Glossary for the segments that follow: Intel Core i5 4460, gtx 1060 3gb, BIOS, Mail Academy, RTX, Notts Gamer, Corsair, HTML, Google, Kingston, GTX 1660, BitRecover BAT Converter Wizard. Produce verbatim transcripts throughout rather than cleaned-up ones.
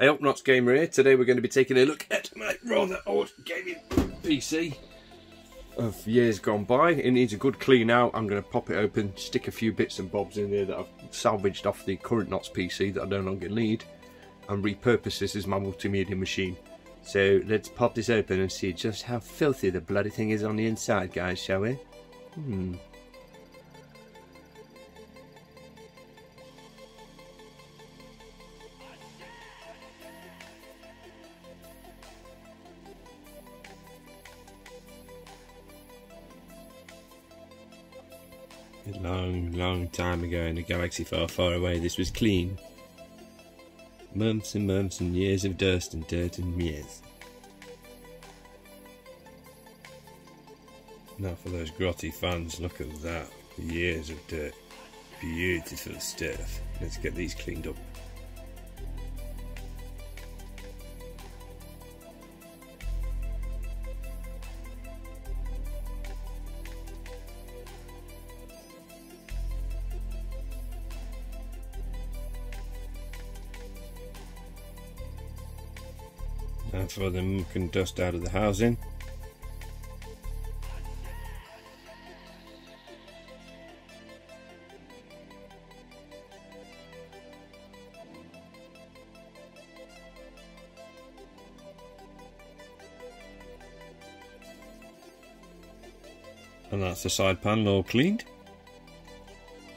Hey up, Notts Gamer here. Today we're going to be taking a look at my rather old gaming P C of years gone by. It needs a good clean out. I'm going to pop it open, stick a few bits and bobs in there that I've salvaged off the current Notts P C that I no longer need, and repurpose this as my multimedia machine. So let's pop this open and see just how filthy the bloody thing is on the inside, guys, shall we? Hmm. A long, long time ago in a galaxy far, far away, this was clean. Months and months and years of dust and dirt and years. Now for those grotty fans, look at that. Years of dirt. Beautiful stuff. Let's get these cleaned up. And for the muck and dust out of the housing. And that's the side panel all cleaned.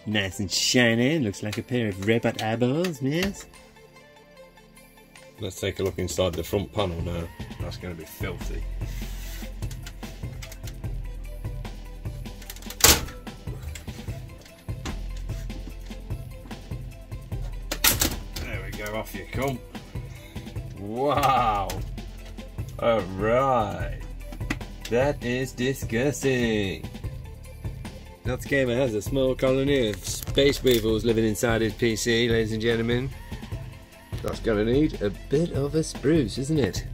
Nice and shiny, looks like a pair of rabbit eyeballs, yes. Let's take a look inside the front panel now. That's going to be filthy. There we go, off you come. Wow! Alright! That is disgusting! Notts Gamer has a small colony of space weevils living inside his P C, ladies and gentlemen. That's going to need a bit of a spruce, isn't it?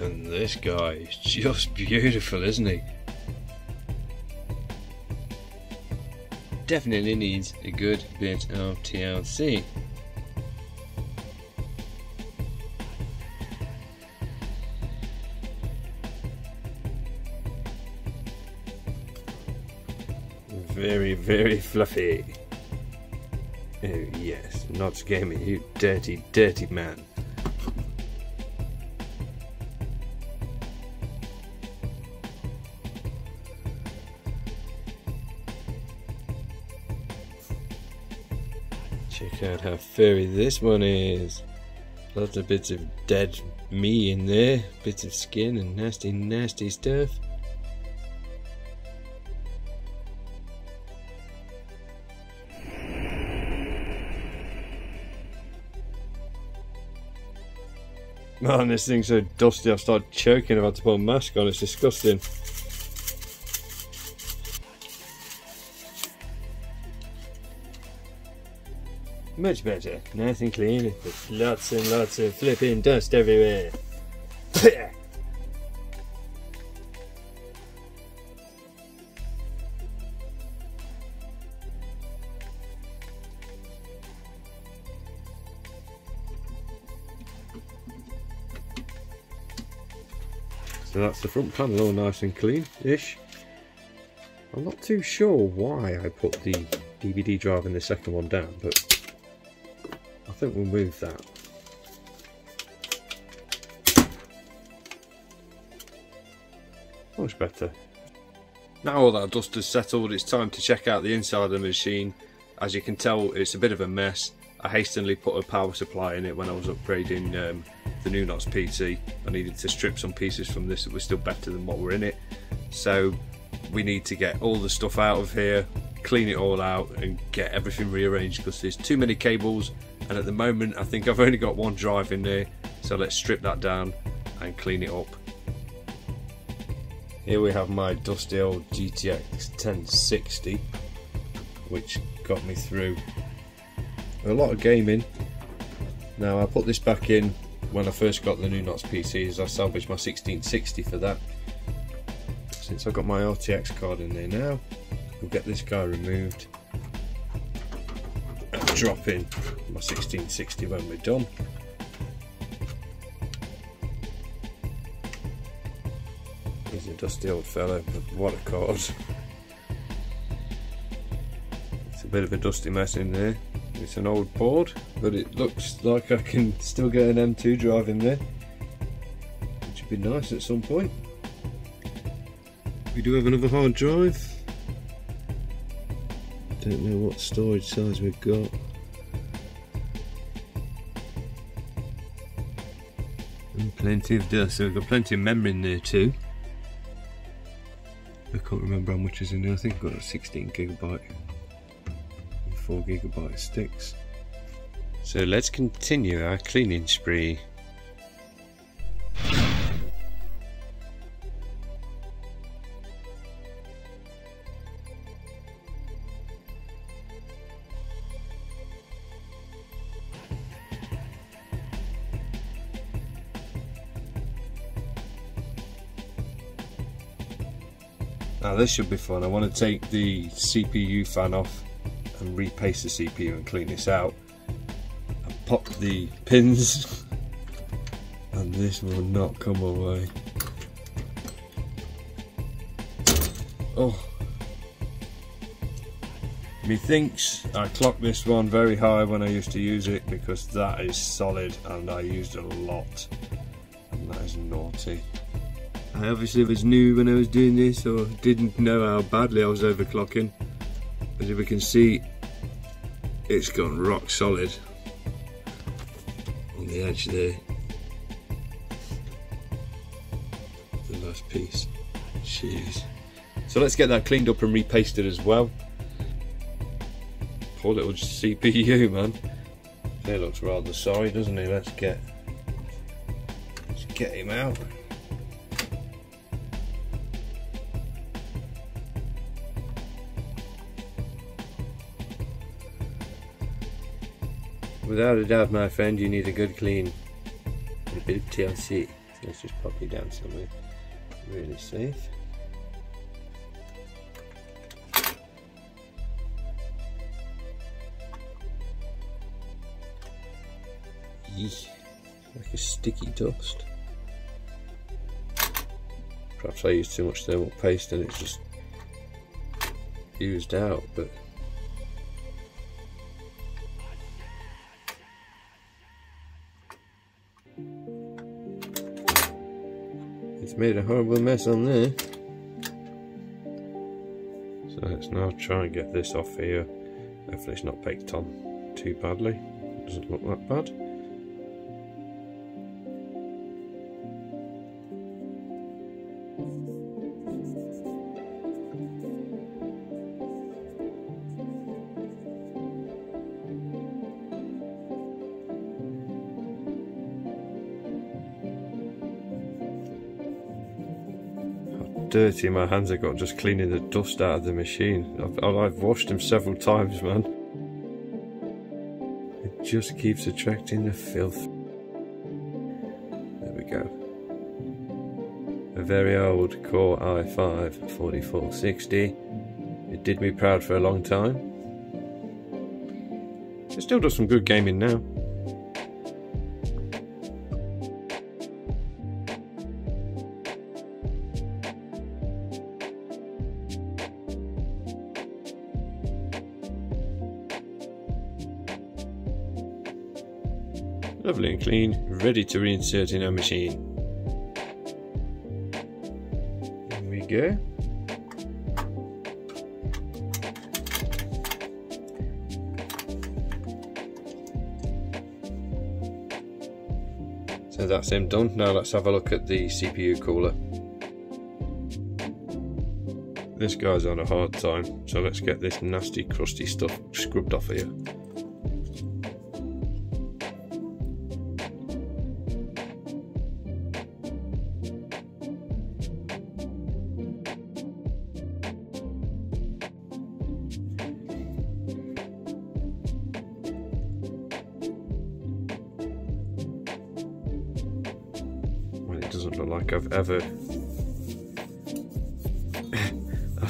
And this guy is just beautiful, isn't he? Definitely needs a good bit of T L C. Very, very fluffy. Oh yes, Notts Gamer, you dirty, dirty man. Check out how furry this one is. Lots of bits of dead me in there, bits of skin and nasty, nasty stuff. Man, this thing's so dusty I've started choking. I've had to put a mask on, it's disgusting. Much better, nice and clean, with lots and lots of flipping dust everywhere. So that's the front panel all nice and clean-ish. I'm not too sure why I put the D V D drive in the second one down, but I think we'll move that. Much better. Now all that dust has settled, it's time to check out the inside of the machine. As you can tell, it's a bit of a mess. I hastily put a power supply in it when I was upgrading um, the new Notts P C. I needed to strip some pieces from this that were still better than what were in it. So we need to get all the stuff out of here, clean it all out and get everything rearranged because there's too many cables, and at the moment I think I've only got one drive in there, so let's strip that down and clean it up. Here we have my dusty old G T X ten sixty, which got me through a lot of gaming. Now I put this back in when I first got the new Notts P Cs. I salvaged my sixteen sixty for that. since I've got my R T X card in there now, we'll get this guy removed and drop in my sixteen sixty when we're done. He's a dusty old fellow, but what a card. It's a bit of a dusty mess in there. It's an old board, but it looks like I can still get an M two drive in there, which would be nice at some point. We do have another hard drive. Don't know what storage size we've got. And plenty of dust, so we've got plenty of memory in there too. I can't remember how much is in there. I think I've got a sixteen gigabyte. four gigabyte sticks. So let's continue our cleaning spree. Now this should be fun. I want to take the C P U fan off and repaste the C P U and clean this out and pop the pins and this will not come away. Oh, methinks I clocked this one very high when I used to use it, because that is solid and I used a lot, and that is naughty. I obviously was new when I was doing this, or didn't know how badly I was overclocking. As we can see, it's gone rock solid on the edge there. The last piece. Jeez. So let's get that cleaned up and repasted as well. Poor little C P U, man. He looks rather sorry, doesn't he? Let's get let's get him out. Without a doubt, my friend, you need a good clean and a bit of T L C. So let's just pop you down somewhere really safe. Yeesh, like a sticky dust. Perhaps I used too much thermal paste and it's just used out, but. Made a horrible mess on there. So let's now try and get this off here. Hopefully it's not baked on too badly. It doesn't look that bad. Dirty my hands have got just cleaning the dust out of the machine. I've, I've washed them several times, man. It just keeps attracting the filth. There we go. A very old Core i five forty-four sixty. It did me proud for a long time. It still does some good gaming now. Lovely and clean, ready to reinsert in our machine. There we go. So that's him done. Now let's have a look at the C P U cooler. This guy's on a hard time, so let's get this nasty crusty stuff scrubbed off here. Doesn't look like I've ever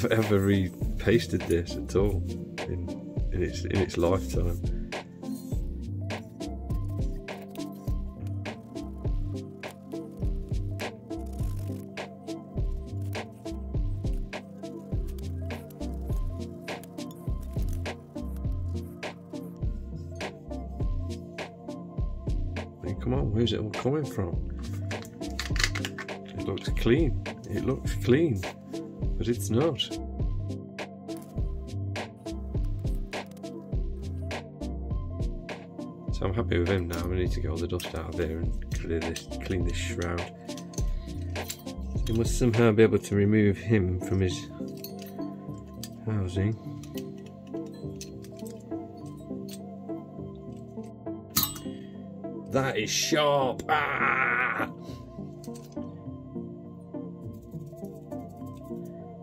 I've ever repasted this at all in, in its in its lifetime. Come on, where's it all coming from? It looks clean. It looks clean, but it's not. So I'm happy with him now. I need to get all the dust out of there and clear this, clean this shroud. I must somehow be able to remove him from his housing. That is sharp. Ah!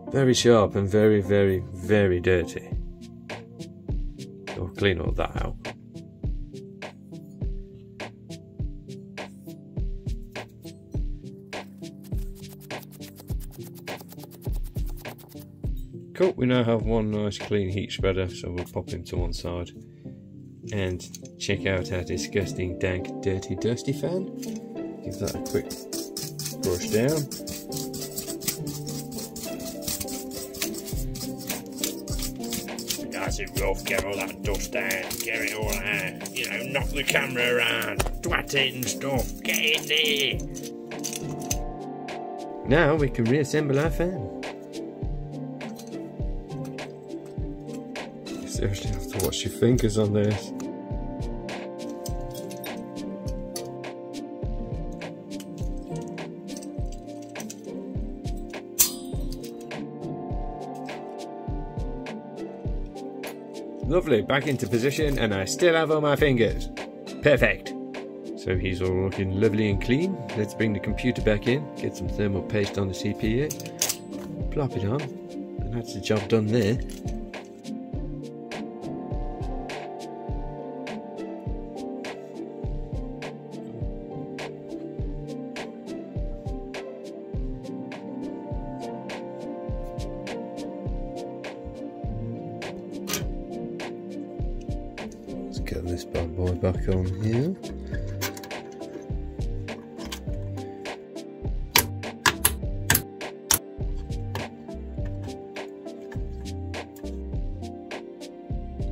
Very sharp and very, very, very dirty. So I'll clean all that out. Cool, we now have one nice clean heat spreader, so we'll pop him to one side and check out our disgusting, dank, dirty, dusty fan. Give that a quick brush down. That's it, Rolf, get all that dust down, get it all out, you know, knock the camera around, twat it and stuff, get in there! Now we can reassemble our fan. Seriously, I have to wash your fingers on this. Lovely, back into position, and I still have all my fingers. Perfect. So he's all looking lovely and clean. Let's bring the computer back in, get some thermal paste on the C P U, plop it on, and that's the job done there. Get this bad boy back on here.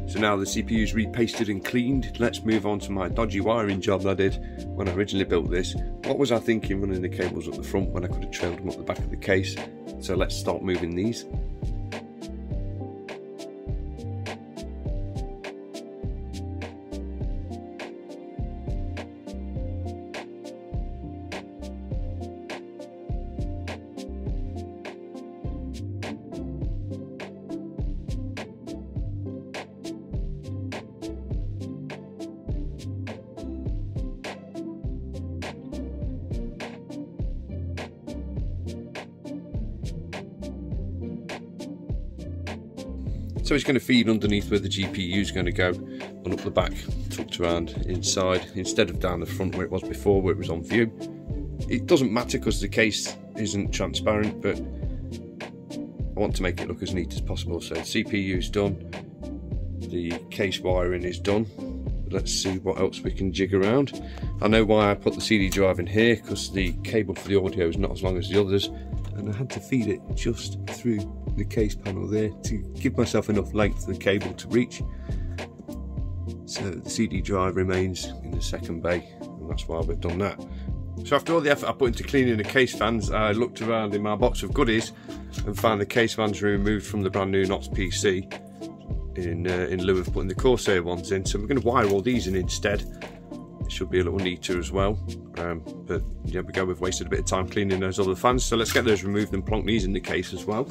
So now the C P U is repasted and cleaned, let's move on to my dodgy wiring job that I did when I originally built this. What was I thinking running the cables up the front when I could have trailed them up the back of the case? So let's start moving these. So it's going to feed underneath where the G P U is going to go and up the back, tucked around inside, instead of down the front where it was before, where it was on view. It doesn't matter because the case isn't transparent, but I want to make it look as neat as possible. So the C P U is done, the case wiring is done. Let's see what else we can jig around. I know why I put the C D drive in here, because the cable for the audio is not as long as the others, and I had to feed it just through the case panel there to give myself enough length of the cable to reach. So the C D drive remains in the second bay, and that's why we've done that. So after all the effort I put into cleaning the case fans, I looked around in my box of goodies and found the case fans removed from the brand new Notts P C in, uh, in lieu of putting the Corsair ones in. So we're going to wire all these in instead. It should be a little neater as well. Um, but there we go, we've wasted a bit of time cleaning those other fans, so let's get those removed and plonk these in the case as well.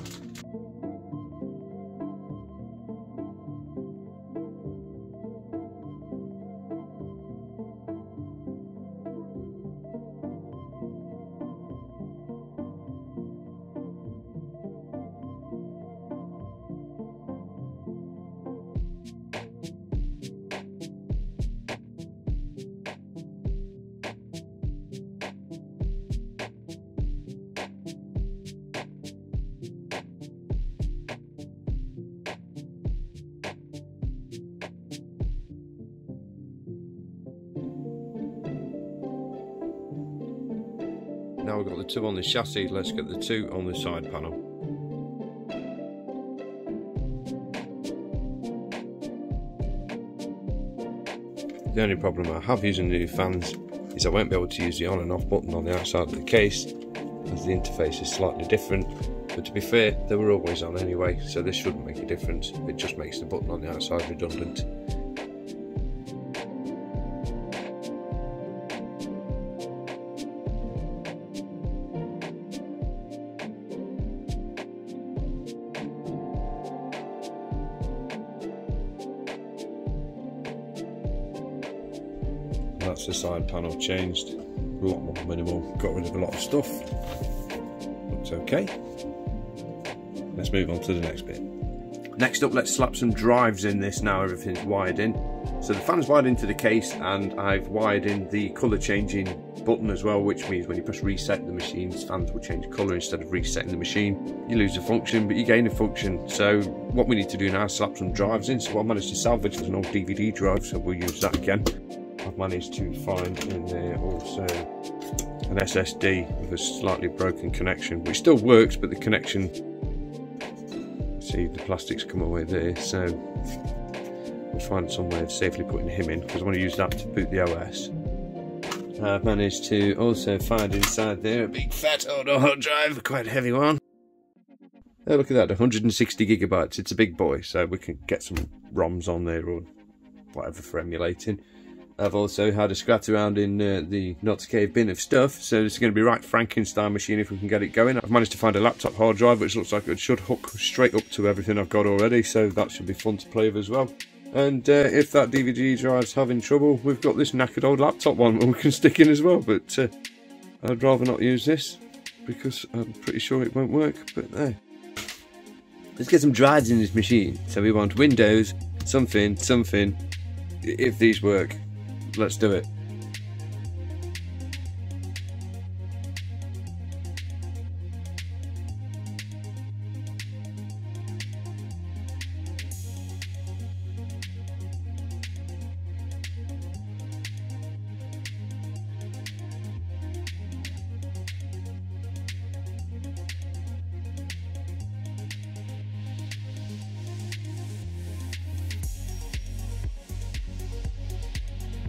now we've got the two on the chassis, let's get the two on the side panel. The only problem I have using the new fans is I won't be able to use the on and off button on the outside of the case, as the interface is slightly different, but to be fair they were always on anyway, so this shouldn't make a difference. It just makes the button on the outside redundant. That's the side panel changed, a lot more minimal, got rid of a lot of stuff, looks okay. Let's move on to the next bit. Next up, let's slap some drives in this now everything's wired in. So the fan's wired into the case and I've wired in the colour changing button as well, which means when you press reset the machine's fans will change colour instead of resetting the machine. You lose a function but you gain a function. So what we need to do now is slap some drives in. So what I managed to salvage was an old D V D drive, so we'll use that again. I've managed to find in there also an S S D with a slightly broken connection, which still works, but the connection, see the plastic's come away there, so we'll find some way of safely putting him in because I want to use that to boot the O S. I've managed to also find inside there a big fat old hard drive, quite a heavy one. Oh, look at that, one hundred sixty gigabytes, it's a big boy, so we can get some ROMs on there or whatever for emulating. I've also had a scrat around in uh, the Notts Gamer bin of stuff, so this is going to be right Frankenstein machine if we can get it going. I've managed to find a laptop hard drive which looks like it should hook straight up to everything I've got already, so that should be fun to play with as well. And uh, if that D V D drive's having trouble, we've got this knackered old laptop one we can stick in as well, but uh, I'd rather not use this because I'm pretty sure it won't work, but no. Let's get some drives in this machine. So we want Windows, something, something, if these work. Let's do it.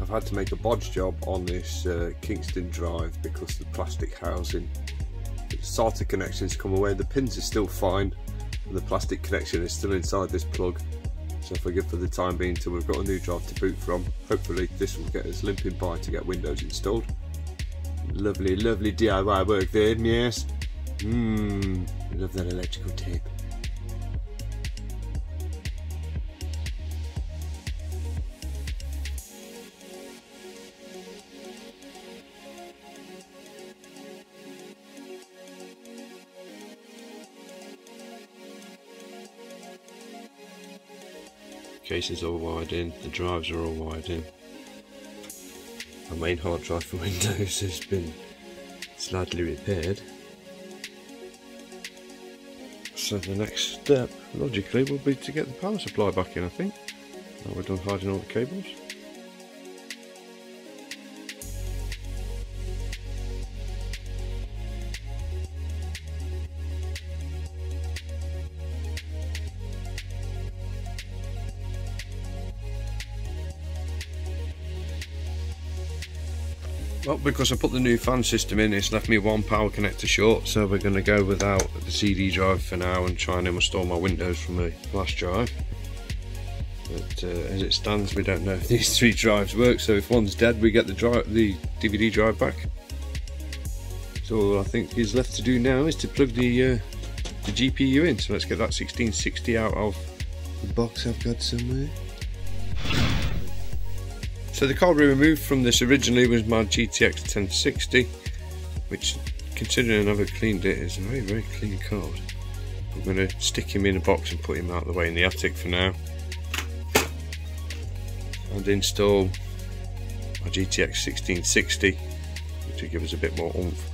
I've had to make a bodge job on this uh, Kingston drive because the plastic housing, the S A T A connection's come away, the pins are still fine and the plastic connection is still inside this plug, so forgive for the time being till we've got a new drive to boot from. Hopefully this will get us limping by to get Windows installed. Lovely, lovely D I Y work there, yes. Mmm, love that electrical tape. Cases all wired in, the drives are all wired in. My main hard drive for Windows has been slightly repaired. So the next step, logically, will be to get the power supply back in, I think. Now we're done hiding all the cables. Well, because I put the new fan system in, it's left me one power connector short, so we're going to go without the C D drive for now and try and install my Windows from the last drive. But uh, as it stands, we don't know if these three drives work, so if one's dead, we get the, drive, the D V D drive back. So all I think is left to do now is to plug the, uh, the G P U in, so let's get that sixteen sixty out of the box I've got somewhere. So the card we removed from this originally was my G T X ten sixty, which, considering I haven't cleaned it, is a very, very clean card. I'm going to stick him in a box and put him out of the way in the attic for now, and install my G T X sixteen sixty, which will give us a bit more oomph.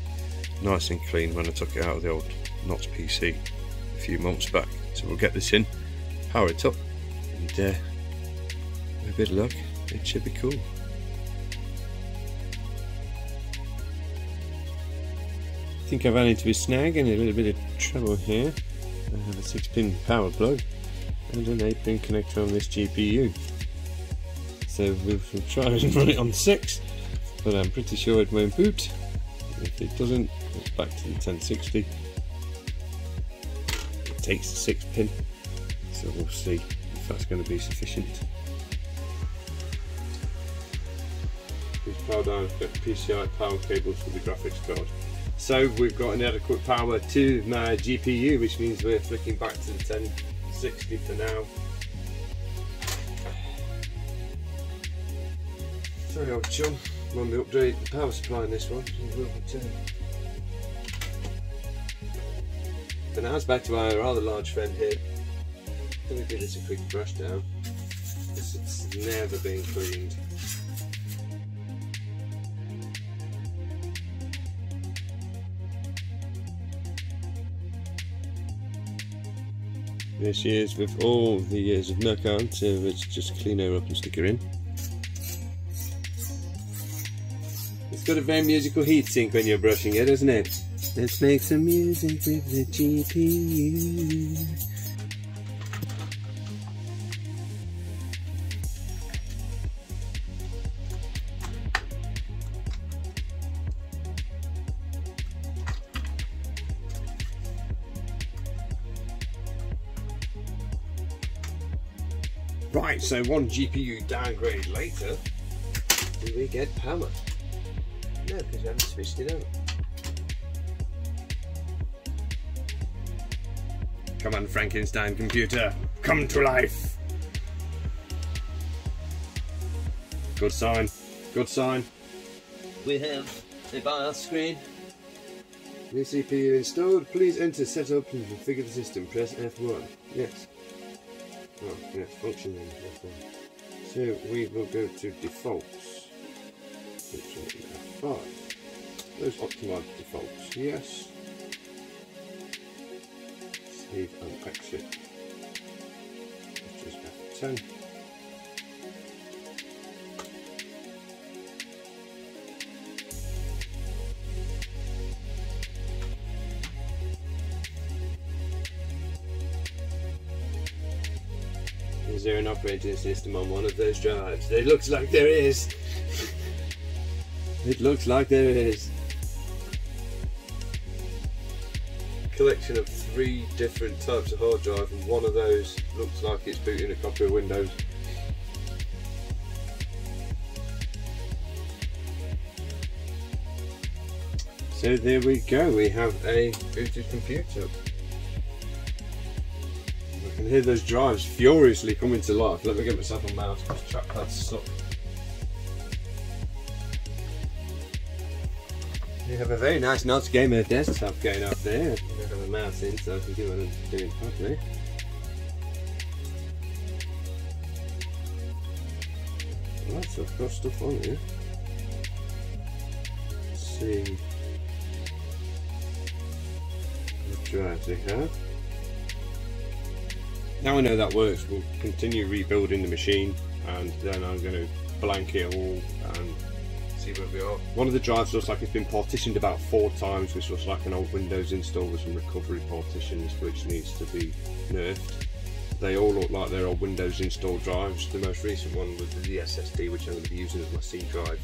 Nice and clean when I took it out of the old Notts P C a few months back. So we'll get this in, power it up, and uh, with a bit of luck, it should be cool. think I have only to be snagging a little bit of trouble here. I have a six pin power plug and an eight pin connector on this G P U. So we'll try and run it on six, but I'm pretty sure it won't boot. If it doesn't, it's back to the ten sixty. It takes the six pin, so we'll see if that's going to be sufficient. These power down, got P C I power cables for the graphics card. So we've got inadequate power to my G P U, which means we're flicking back to the ten sixty for now. Sorry old chum, when we update the power supply in this one, it will return. But now it's back to our rather large friend here. I'm going to give this a quick brush down, because it's never been cleaned. This year's with all the years of milk on, so let's just clean her up and stick her in. It's got a very musical heatsink when you're brushing it, isn't it? Let's make some music with the G P U. Right, so one G P U downgrade later, do we get power? No, because we haven't switched it out. Come on, Frankenstein computer, come to life! Good sign, good sign. We have a BIOS screen. New C P U installed, please enter setup and configure the system, press F one. Yes. Oh, yeah, functioning. So we will go to defaults. F five. Those optimized defaults, yes. Save and exit. Which is F ten. Is there an operating system on one of those drives? It looks like there is. It looks like there is. A collection of three different types of hard drive, and one of those looks like it's booting a copy of Windows. So there we go, we have a booted computer. I can hear those drives furiously coming to life. Let me get myself a mouse because trackpads suck. We have a very nice Notts Gamer desktop going up there. I have a mouse in so I can do what I'm doing properly. Right, so I've got stuff on here. Let's see what drives we have. Now I know that works, we'll continue rebuilding the machine and then I'm going to blank it all and see where we are. One of the drives looks like it's been partitioned about four times, which looks like an old Windows install with some recovery partitions which needs to be nerfed. They all look like they're old Windows install drives. The most recent one was the S S D, which I'm going to be using as my C drive,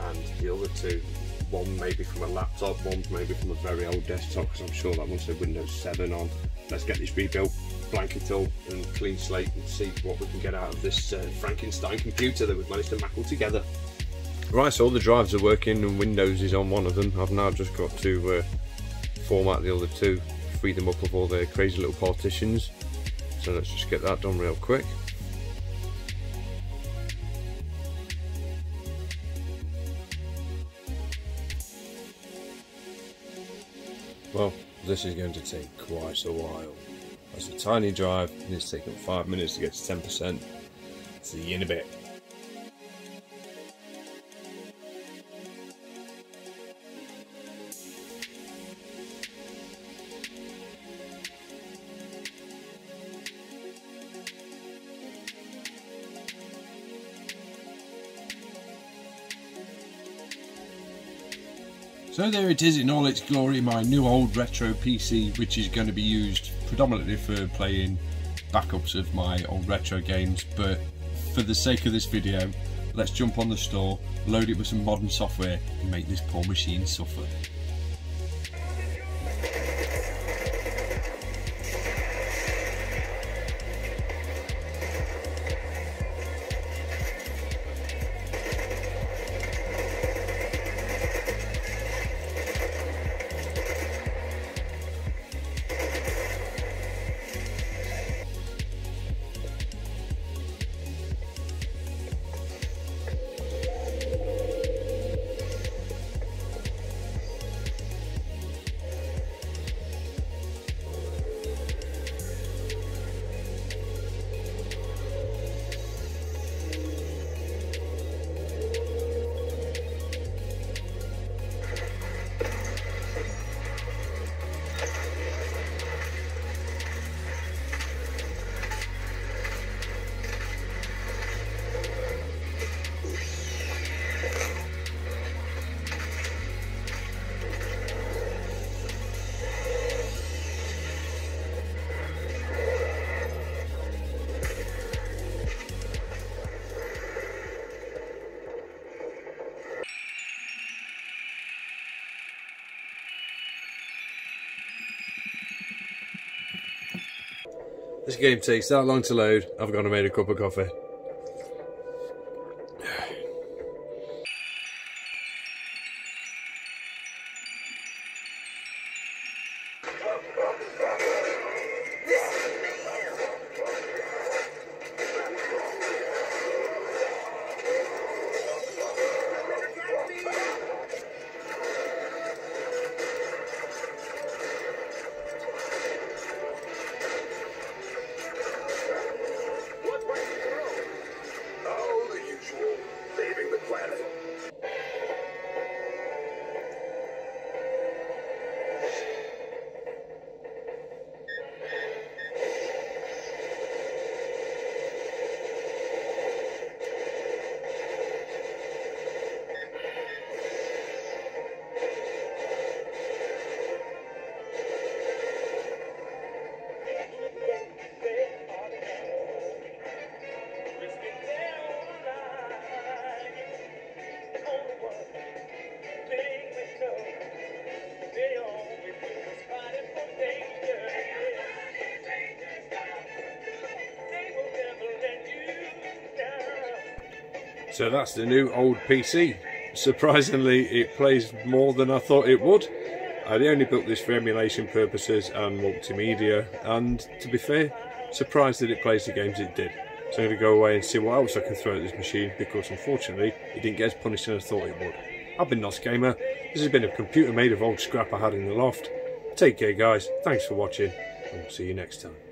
and the other two, one maybe from a laptop, one maybe from a very old desktop because I'm sure that one's had Windows seven on. Let's get this rebuilt, blank it all and clean slate and see what we can get out of this uh, Frankenstein computer that we've managed to mackle together. Right, so all the drives are working and Windows is on one of them. I've now just got to uh, format the other two, free them up of all their crazy little partitions. So let's just get that done real quick. Well, this is going to take quite a while. That's a tiny drive and it's taken five minutes to get to ten percent. See you in a bit. So there it is in all its glory, my new old retro P C, which is going to be used predominantly for playing backups of my old retro games, but for the sake of this video, let's jump on the store, load it with some modern software and make this poor machine suffer. This game takes that long to load, I've gone and made a cup of coffee. So that's the new old P C. Surprisingly, it plays more than I thought it would. I only built this for emulation purposes and multimedia, and to be fair, surprised that it plays the games it did. So I'm going to go away and see what else I can throw at this machine, because unfortunately it didn't get as punishing as I thought it would. I've been Notts Gamer. This has been a computer made of old scrap I had in the loft. Take care guys, thanks for watching, and we'll see you next time.